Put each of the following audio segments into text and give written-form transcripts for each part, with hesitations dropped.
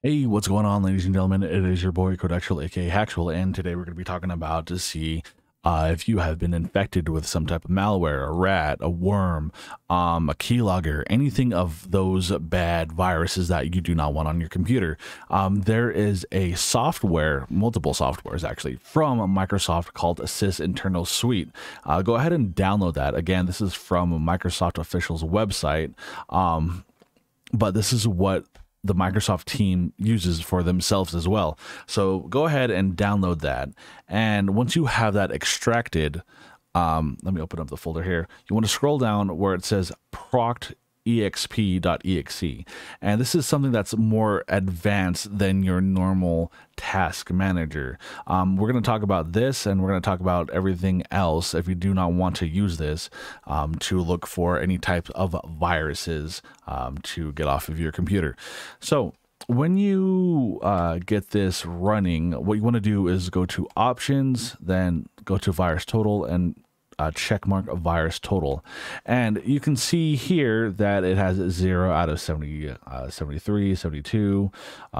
Hey, what's going on, ladies and gentlemen? It is your boy Codexual, aka Hacksual, and today we're going to be talking about to see if you have been infected with some type of malware, a rat, a worm, a keylogger, anything of those bad viruses that you do not want on your computer. There is a software, multiple softwares actually, from Microsoft called Sysinternals Suite. Go ahead and download that. Again, this is from Microsoft official's website, but this is what the Microsoft team uses for themselves as well. So go ahead and download that. And once you have that extracted, let me open up the folder here. You want to scroll down where it says procexp.exe. And this is something that's more advanced than your normal task manager. We're going to talk about this, and we're going to talk about everything else if you do not want to use this to look for any types of viruses to get off of your computer. So when you get this running, what you want to do is go to options, then go to VirusTotal, and checkmark VirusTotal, and you can see here that it has 0 out of 70, 73, 72,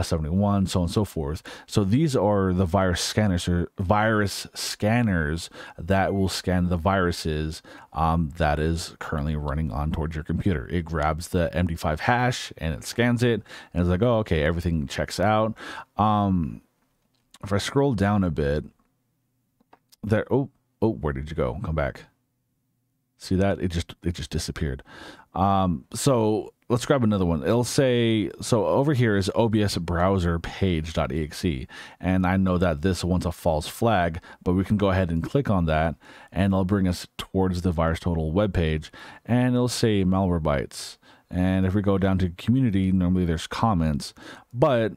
71, so on and so forth. So these are the virus scanners, or virus scanners, that will scan the viruses that is currently running on towards your computer. It grabs the MD5 hash and it scans it, and it's like, oh, okay, everything checks out. If I scroll down a bit, there, oh, where did you go? Come back. See that? It just disappeared. So let's grab another one. It'll say, so over here is OBS browser page.exe. And I know that this one's a false flag, but we can go ahead and click on that, and it'll bring us towards the VirusTotal webpage, and it'll say malware bytes. And if we go down to community, normally there's comments, but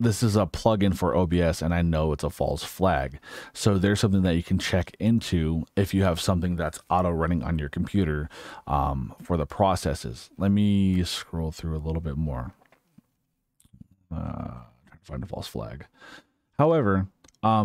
this is a plugin for OBS, and I know it's a false flag. So there's something that you can check into if you have something that's auto running on your computer for the processes. Let me scroll through a little bit more. Trying to find a false flag. However,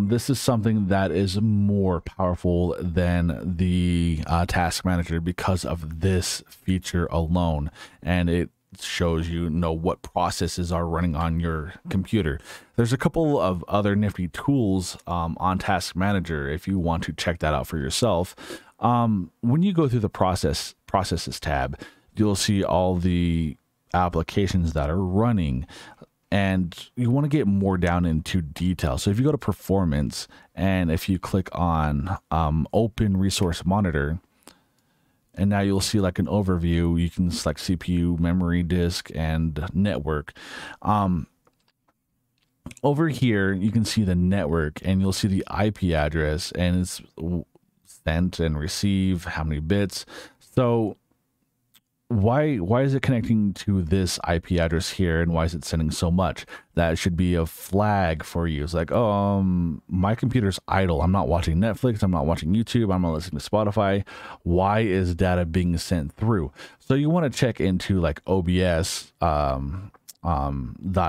this is something that is more powerful than the task manager because of this feature alone, and it shows you know what processes are running on your computer. There's a couple of other nifty tools on Task Manager if you want to check that out for yourself. When you go through the processes tab, you'll see all the applications that are running, and you want to get more down into detail. So if you go to performance, and if you click on open resource monitor, and now you'll see like an overview. You can select CPU, memory, disk, and network. Over here, you can see the network, and you'll see the IP address, and it's sent and receive, how many bits. So why is it connecting to this IP address here, and why is it sending so much? That should be a flag for you. It's like, oh, my computer's idle. I'm not watching Netflix. I'm not watching YouTube. I'm not listening to Spotify. Why is data being sent through? So you want to check into like OBS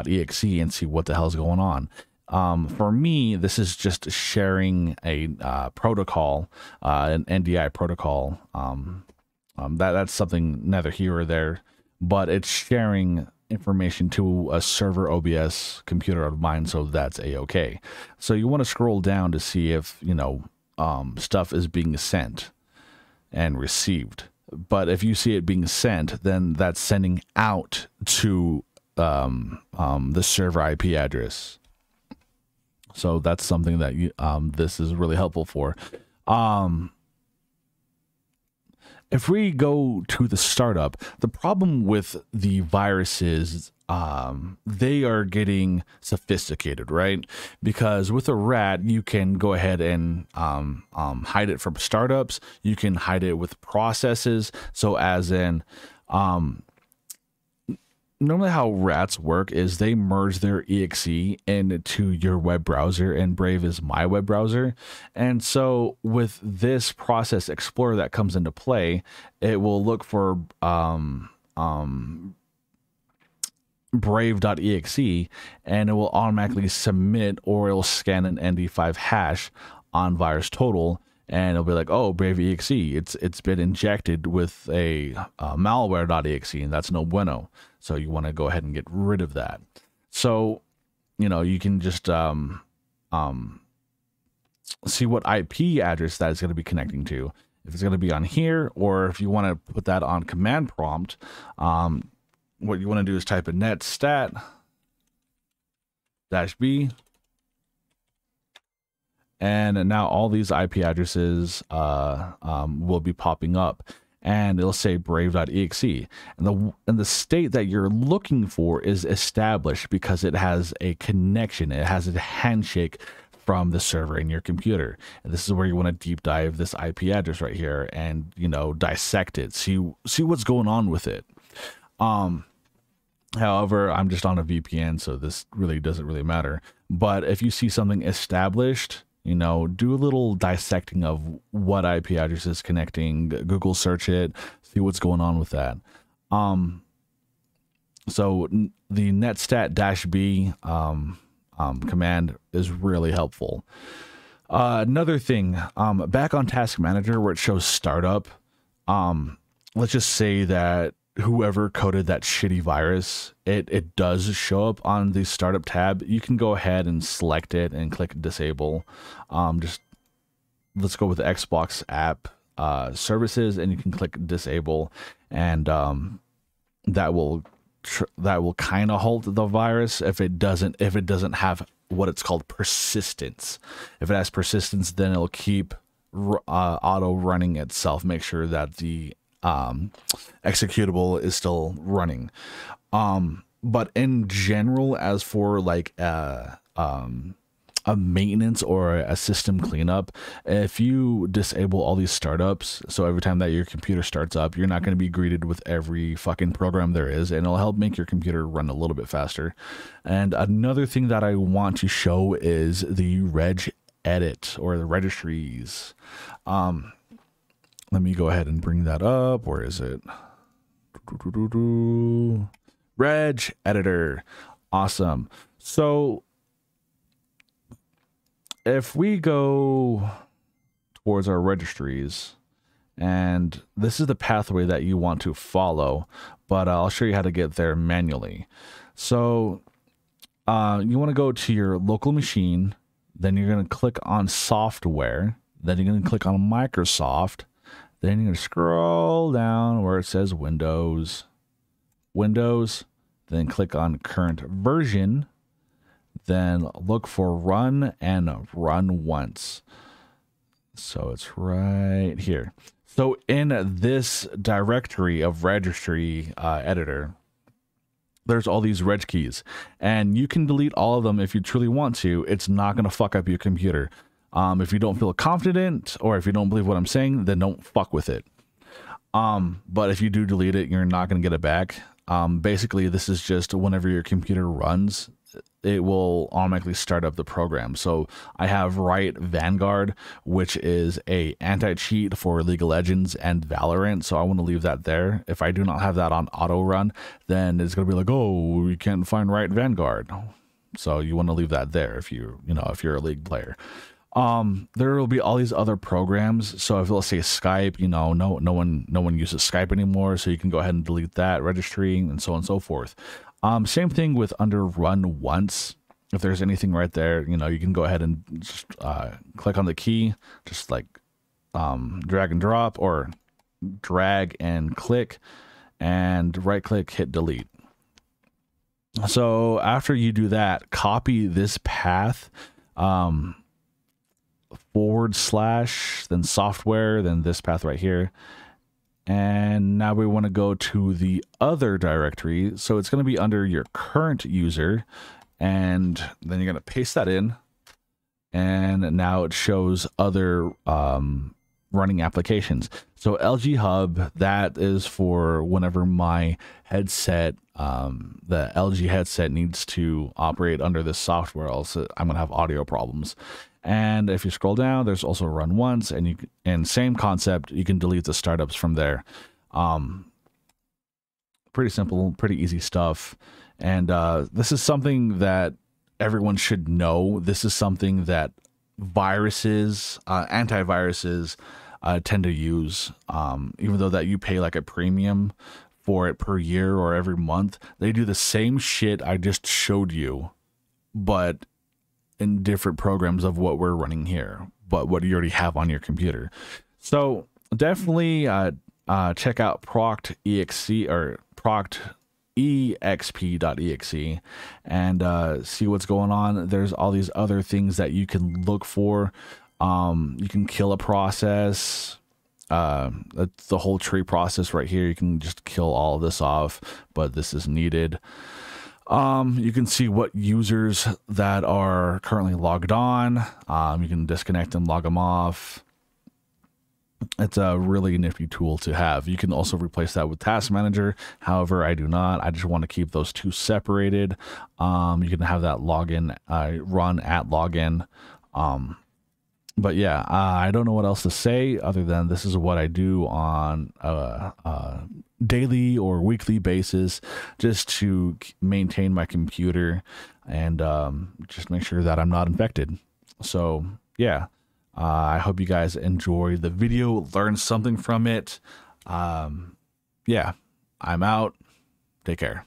.exe and see what the hell's going on. For me, this is just sharing a protocol, an NDI protocol. That's something neither here or there, but it's sharing information to a server OBS computer of mine, so that's a-okay. So you want to scroll down to see if, you know, stuff is being sent and received. But if you see it being sent, then that's sending out to the server IP address. So that's something that you, this is really helpful for. If we go to the startup, the problem with the viruses, they are getting sophisticated, right? Because with a rat, you can go ahead and hide it from startups. You can hide it with processes. So as in, normally how rats work is they merge their exe into your web browser, and Brave is my web browser. And so with this process explorer that comes into play, it will look for brave.exe, and it will automatically submit, or it'll scan an ND5 hash on VirusTotal, and it'll be like, oh, Brave.exe, it's been injected with a malware.exe, and that's no bueno. So you want to go ahead and get rid of that. So, you know, you can just see what IP address that is going to be connecting to. If it's going to be on here, or if you want to put that on command prompt, what you want to do is type in netstat -b. And now all these IP addresses will be popping up, and it'll say brave.exe. And the state that you're looking for is established because it has a connection. It has a handshake from the server in your computer. And this is where you want to deep dive this IP address right here and, you know, dissect it. See what's going on with it. However, I'm just on a VPN, so this really doesn't really matter. But if you see something established, you know, do a little dissecting of what IP address is connecting, Google search it, see what's going on with that. So the netstat -b command is really helpful. Another thing, back on Task Manager where it shows startup, let's just say that whoever coded that shitty virus, it does show up on the startup tab. You can go ahead and select it and click disable. Just let's go with the Xbox app services, and you can click disable, and that will kind of halt the virus if it doesn't have what it's called persistence. If it has persistence, then it'll keep auto running itself. Make sure that the executable is still running. But in general, as for like a maintenance or a system cleanup, if you disable all these startups, so every time that your computer starts up, you're not going to be greeted with every fucking program there is, and it'll help make your computer run a little bit faster. And another thing that I want to show is the regedit or the registries. Let me go ahead and bring that up. Where is it? Reg editor. Awesome. So if we go towards our registries, and this is the pathway that you want to follow, but I'll show you how to get there manually. So you want to go to your local machine, then you're going to click on software, then you're going to click on Microsoft. Then you're going to scroll down where it says Windows, then click on current version, then look for run and run once. So it's right here. So in this directory of registry editor, there's all these reg keys, and you can delete all of them if you truly want to. It's not going to fuck up your computer. If you don't feel confident, or if you don't believe what I'm saying, then don't fuck with it. But if you do delete it, you're not going to get it back. Basically, this is just whenever your computer runs, it will automatically start up the program. So I have Riot Vanguard, which is an anti-cheat for League of Legends and Valorant. So I want to leave that there. If I do not have that on auto run, then it's going to be like, oh, you can't find Riot Vanguard. So you want to leave that there if you're a League player. There will be all these other programs. So if let's say Skype, you know, no one uses Skype anymore, so you can go ahead and delete that registry, and so on and so forth. Same thing with under run once. If there's anything right there, you know, you can go ahead and just click on the key, just like drag and drop, or drag and click, and right click, hit delete. So after you do that, copy this path, / then software, then this path right here, and now we want to go to the other directory. So it's going to be under your current user, and then you're going to paste that in, and now it shows other running applications. So LG hub, that is for whenever my headset, the LG headset needs to operate under this software, else I'm going to have audio problems. And if you scroll down, there's also run once, and same concept, you can delete the startups from there. Pretty simple, pretty easy stuff. And this is something that everyone should know. This is something that viruses, antiviruses tend to use, even though that you pay like a premium for it per year or every month. They do the same shit I just showed you, but in different programs of what we're running here, but what you already have on your computer. So definitely check out proct.exe or proct.exp.exe and see what's going on. There's all these other things that you can look for. You can kill a process. That's the whole tree process right here. You can just kill all of this off, but this is needed. You can see what users that are currently logged on. You can disconnect and log them off. It's a really nifty tool to have. You can also replace that with Task Manager. However, I do not. I just want to keep those two separated. You can have that login run at login. But yeah, I don't know what else to say other than this is what I do on a daily or weekly basis just to maintain my computer and just make sure that I'm not infected. So yeah, I hope you guys enjoyed the video, learned something from it. Yeah, I'm out. Take care.